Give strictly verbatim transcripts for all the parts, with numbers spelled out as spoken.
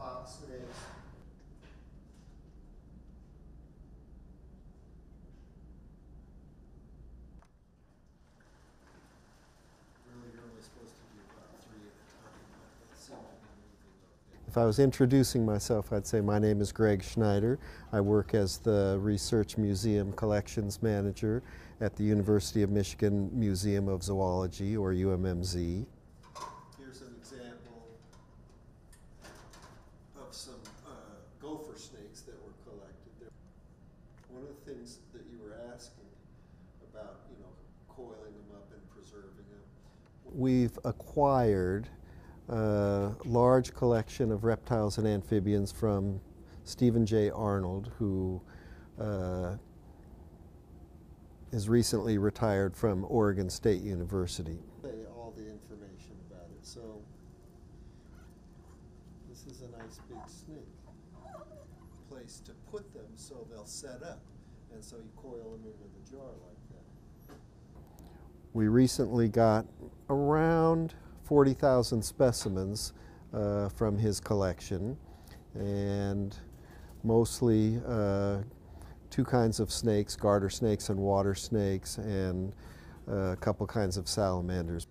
fox it is. If I was introducing myself, I'd say my name is Greg Schneider. I work as the Research Museum Collections Manager at the University of Michigan Museum of Zoology, or U M M Z. Here's an example of some uh, gopher snakes that were collected. One of the things that you were asking about, you know, coiling them up and preserving them. We've acquired a large collection of reptiles and amphibians from Stephen J. Arnold, who uh, is recently retired from Oregon State University. All the information about it. So this is a nice big snake. Place to put them so they'll set up, and so you coil them into the jar like that. We recently got around forty thousand specimens uh, from his collection, and mostly uh, two kinds of snakes, garter snakes and water snakes, and uh, a couple kinds of salamanders.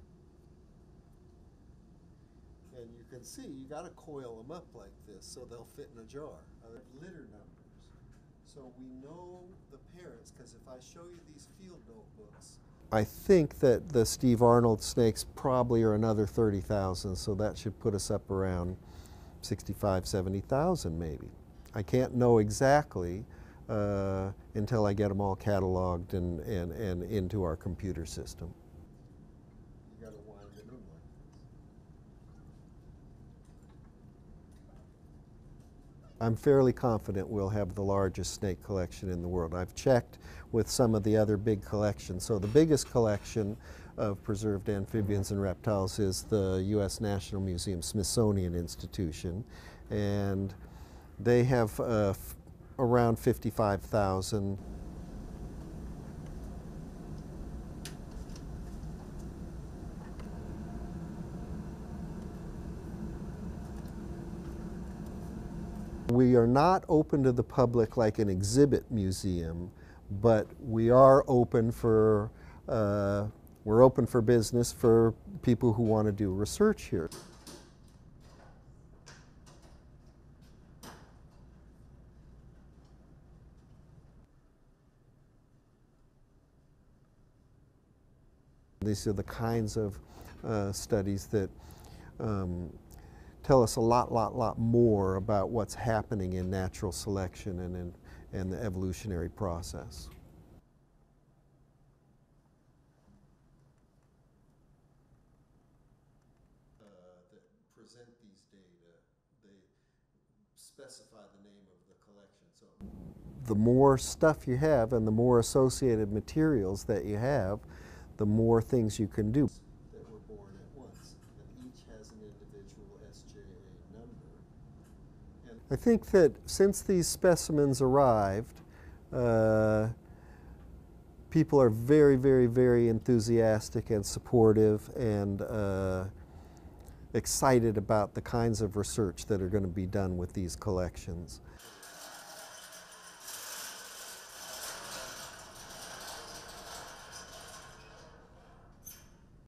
And you can see you got to coil them up like this so they'll fit in a jar. Other litter numbers. So we know the parents, because if I show you these field notebooks, I think that the Steve Arnold snakes probably are another thirty thousand, so that should put us up around sixty-five, seventy thousand maybe. I can't know exactly uh, until I get them all cataloged and, and, and into our computer system. You gotta wind it in like this. I'm fairly confident we'll have the largest snake collection in the world. I've checked with some of the other big collections. So the biggest collection of preserved amphibians and reptiles is the U S National Museum Smithsonian Institution, and they have uh, f around fifty-five thousand. We are not open to the public like an exhibit museum, but we are open for, uh, we're open for business for people who want to do research here. These are the kinds of uh, studies that um, tell us a lot, lot, lot more about what's happening in natural selection and in and the evolutionary process. Uh, that present these data, they specify the name of the collection. So the more stuff you have and the more associated materials that you have, the more things you can do. That were born at once, and each has an individual S J A number. I think that since these specimens arrived, uh, people are very, very, very enthusiastic and supportive and uh, excited about the kinds of research that are going to be done with these collections.